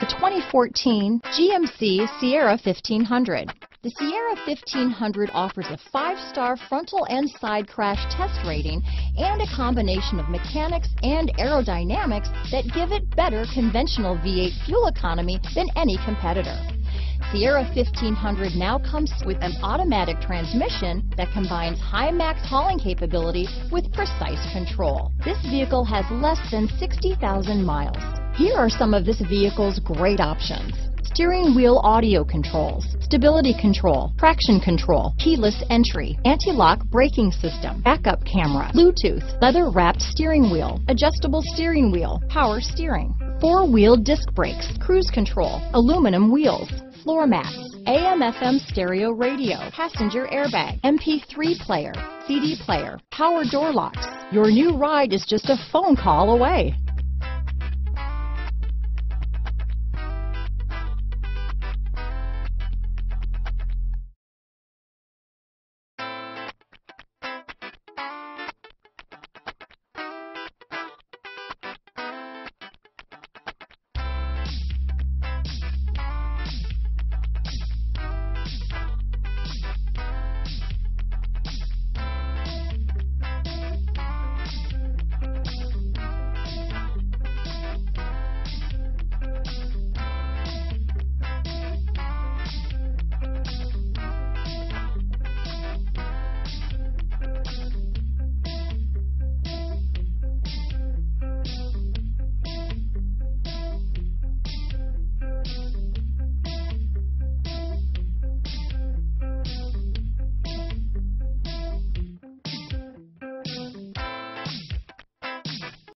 The 2014 GMC Sierra 1500. The Sierra 1500 offers a 5-star frontal and side crash test rating and a combination of mechanics and aerodynamics that give it better conventional V8 fuel economy than any competitor. Sierra 1500 now comes with an automatic transmission that combines high max hauling capability with precise control. This vehicle has less than 60,000 miles. Here are some of this vehicle's great options: steering wheel audio controls, stability control, traction control, keyless entry, anti-lock braking system, backup camera, Bluetooth, leather-wrapped steering wheel, adjustable steering wheel, power steering, four-wheel disc brakes, cruise control, aluminum wheels, floor mats, AM/FM stereo radio, passenger airbag, MP3 player, CD player, power door locks. Your new ride is just a phone call away.